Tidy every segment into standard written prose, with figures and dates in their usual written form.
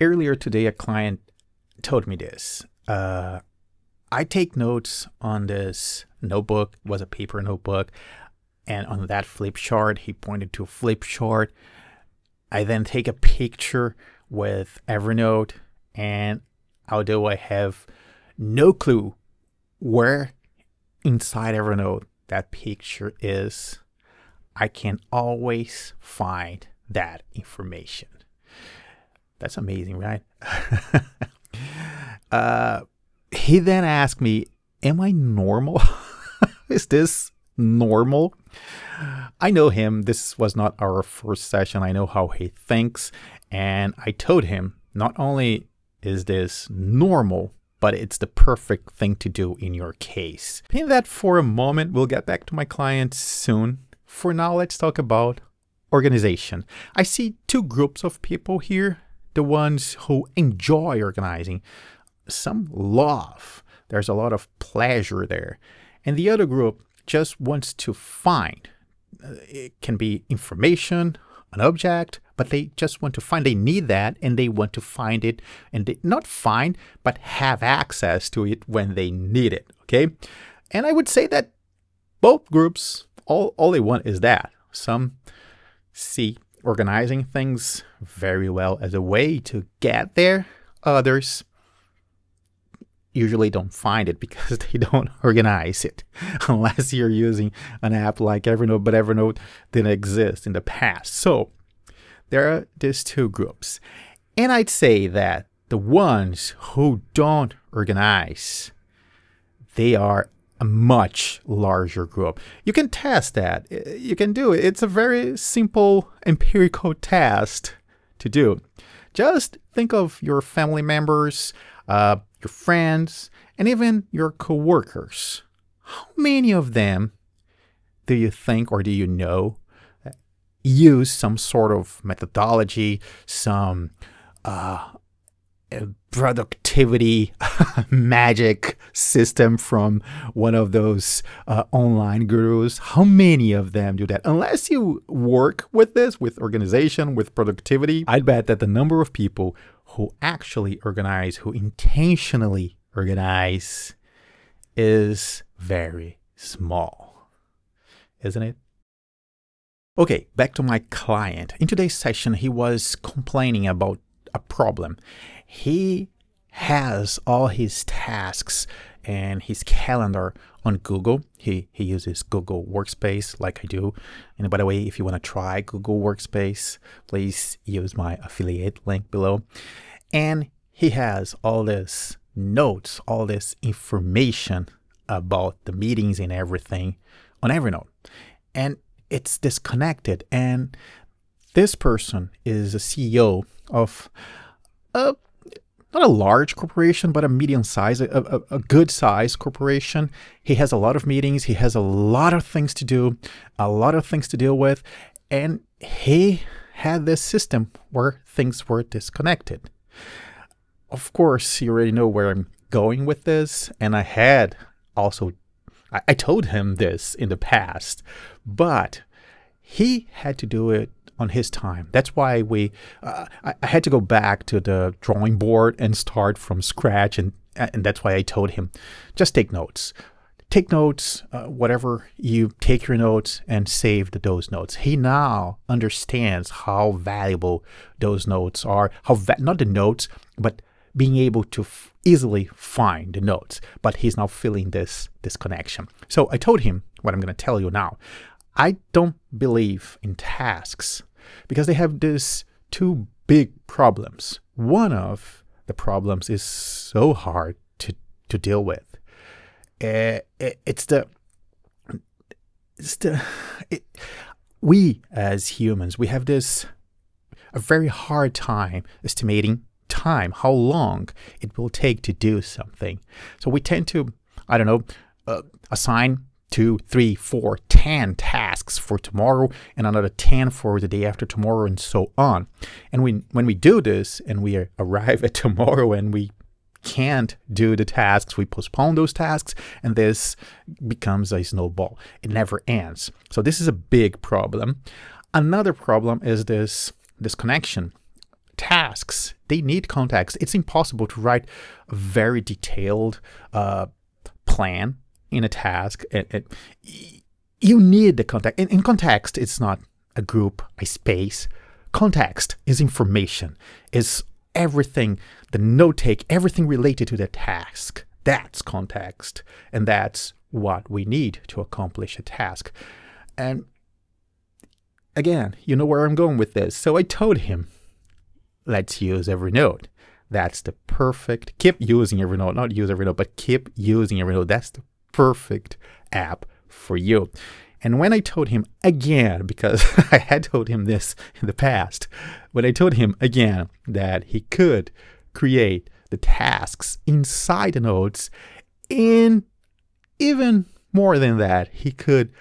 Earlier today, a client told me this. I take notes on this notebook. It was a paper notebook. And on that flip chart, he pointed to a flip chart. I then take a picture with Evernote. And although I have no clue where inside Evernote that picture is, I can always find that information. That's amazing, right? He then asked me, am I normal? Is this normal? I know him. This was not our first session. I know how he thinks. And I told him, not only is this normal, but it's the perfect thing to do in your case. Pin that for a moment. We'll get back to my client soon. For now, let's talk about organization. I see two groups of people here. The ones who enjoy organizing. Some love. There's a lot of pleasure there. And the other group just wants to find. It can be information, an object, but they just want to find. They need that and they want to find it. And they, not find, but have access to it when they need it. Okay? And I would say that both groups, all they want is that. Some see organizing things very well as a way to get there. Others usually don't find it because they don't organize it, unless you're using an app like Evernote, but Evernote didn't exist in the past. So there are these two groups. And I'd say that the ones who don't organize, they are a much larger group. You can test that. You can do it. It's a very simple empirical test to do. Just think of your family members, your friends, and even your coworkers. How many of them do you think, or do you know, use some sort of methodology, some productivity magic system from one of those online gurus? How many of them do that? Unless you work with this, with organization, with productivity, I'd bet that the number of people who actually organize, who intentionally organize, is very small, isn't it? Okay, back to my client. In today's session, he was complaining about a problem. He has all his tasks and his calendar on Google. He uses Google Workspace like I do. And by the way, if you want to try Google Workspace, please use my affiliate link below. And he has all this notes, all this information about the meetings and everything on Evernote. And it's disconnected. And this person is a CEO of not a large corporation, but a medium-sized, a good-sized corporation. He has a lot of meetings. He has a lot of things to do, a lot of things to deal with. And he had this system where things were disconnected. Of course, you already know where I'm going with this. And I had also, I told him this in the past, but he had to do it on his time. That's why I had to go back to the drawing board and start from scratch. And that's why I told him, just take notes. Take notes, whatever you take your notes and save those notes. He now understands how valuable those notes are, how not the notes, but being able to easily find the notes. But he's now feeling this connection. So I told him what I'm going to tell you now. I don't believe in tasks, because they have these two big problems. One of the problems is so hard to deal with. We as humans, we have a very hard time estimating time, how long it will take to do something. So we tend to, I don't know, assign 2, 3, 4, 10 tasks for tomorrow and another 10 for the day after tomorrow and so on. And when we do this and we arrive at tomorrow and we can't do the tasks, we postpone those tasks and this becomes a snowball. It never ends. So this is a big problem. Another problem is this connection. tasks, they need context. It's impossible to write a very detailed plan in a task. You need the context. In context, it's not a group, a space. Context is information, is everything, the note-take, everything related to the task. That's context. And that's what we need to accomplish a task. And again, you know where I'm going with this. So I told him, let's use Evernote. That's the perfect, keep using Evernote, not use Evernote, but keep using Evernote. That's the perfect app for you. And when I told him again, because I had told him this in the past, when I told him again that he could create the tasks inside the notes, and even more than that, he could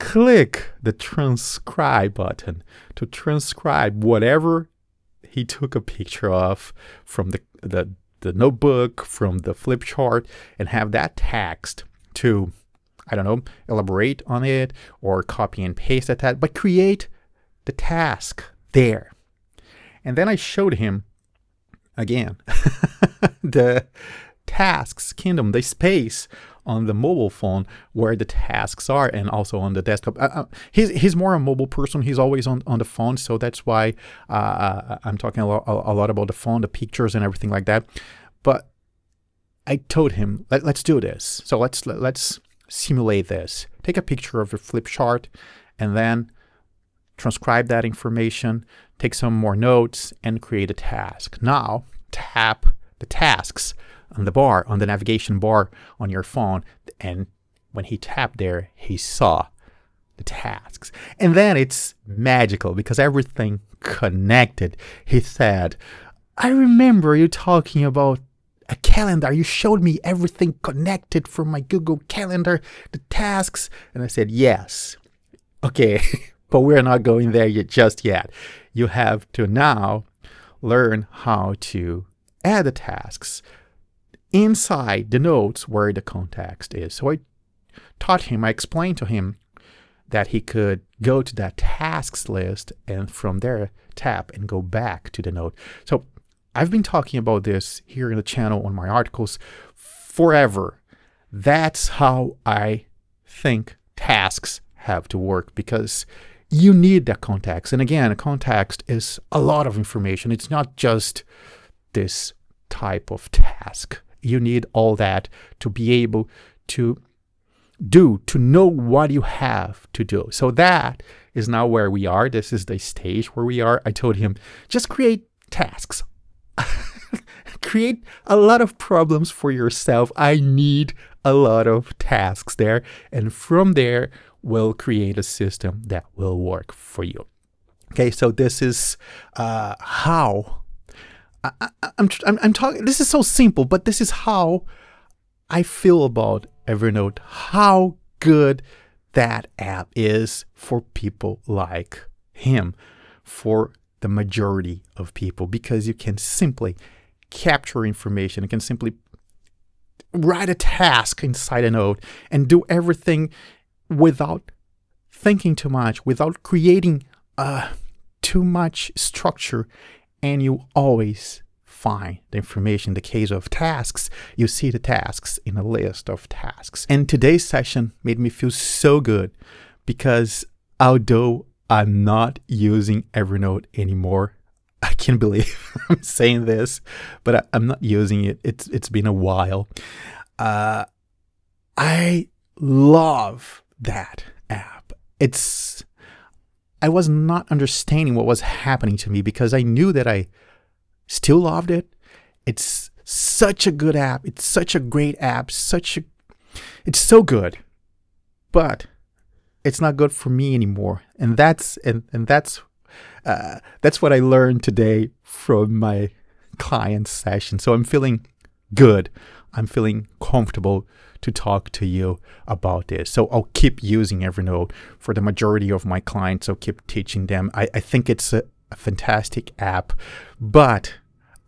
click the transcribe button to transcribe whatever he took a picture of from the notebook, from the flip chart, and have that text to, I don't know, elaborate on it or copy and paste that, but create the task there. And then I showed him again the tasks kingdom, the space on the mobile phone where the tasks are, and also on the desktop. He's more a mobile person. He's always on the phone, so that's why I'm talking a lot about the phone, the pictures and everything like that. But I told him, let's do this. So let's simulate this. Take a picture of your flip chart and then transcribe that information, take some more notes and create a task. Now tap the tasks on the bar, on the navigation bar on your phone, and when he tapped there, he saw the tasks. And then it's magical because everything connected. He said, I remember you talking about a calendar. You showed me everything connected from my Google Calendar, the tasks. And I said, yes. Okay, but we're not going there yet, just yet. You have to now learn how to add the tasks inside the notes where the context is. So I taught him, I explained to him that he could go to that tasks list and from there tap and go back to the note. So I've been talking about this here in the channel on my articles forever. That's how I think tasks have to work, because you need that context. And again, a context is a lot of information. It's not just this type of task. You need all that to be able to do, to know what you have to do. So that is now where we are. This is the stage where we are. I told him, just create tasks. Create a lot of problems for yourself. I need a lot of tasks there. And from there, we'll create a system that will work for you. Okay, so this is how I'm talking. This is so simple, but this is how I feel about Evernote, how good that app is for people like him, for the majority of people, because you can simply capture information. You can simply write a task inside a note and do everything without thinking too much, without creating too much structure, and you always find the information. In the case of tasks, you see the tasks in a list of tasks. And today's session made me feel so good, because although I'm not using Evernote anymore. I can't believe I'm saying this, but I'm not using it. It's been a while. I love that app. I was not understanding what was happening to me, because I knew that I still loved it. It's such a good app. It's such a great app. It's so good. But it's not good for me anymore, and that's what I learned today from my client session. So I'm feeling good. I'm feeling comfortable to talk to you about this. So I'll keep using Evernote for the majority of my clients. I'll keep teaching them. I think it's a fantastic app, but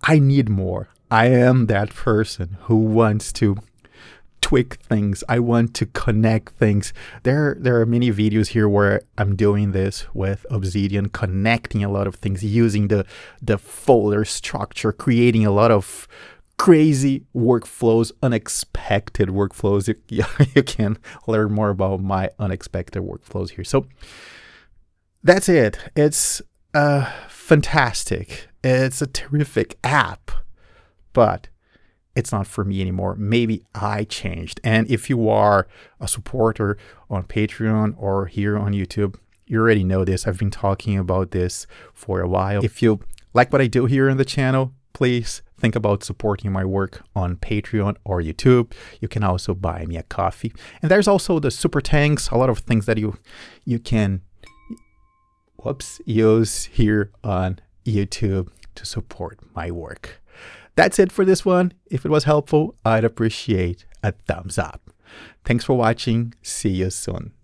I need more. I am that person who wants to tweak things. I want to connect things. There are many videos here where I'm doing this with Obsidian, connecting a lot of things, using the folder structure, creating a lot of crazy workflows, unexpected workflows. You can learn more about my unexpected workflows here. So that's it. It's fantastic. It's a terrific app, but it's not for me anymore. Maybe I changed. And if you are a supporter on Patreon or here on YouTube, you already know this. I've been talking about this for a while. If you like what I do here on the channel, please think about supporting my work on Patreon or YouTube. You can also buy me a coffee. And there's also the super tanks, a lot of things that you can use here on YouTube to support my work. That's it for this one. If it was helpful, I'd appreciate a thumbs up. Thanks for watching. See you soon.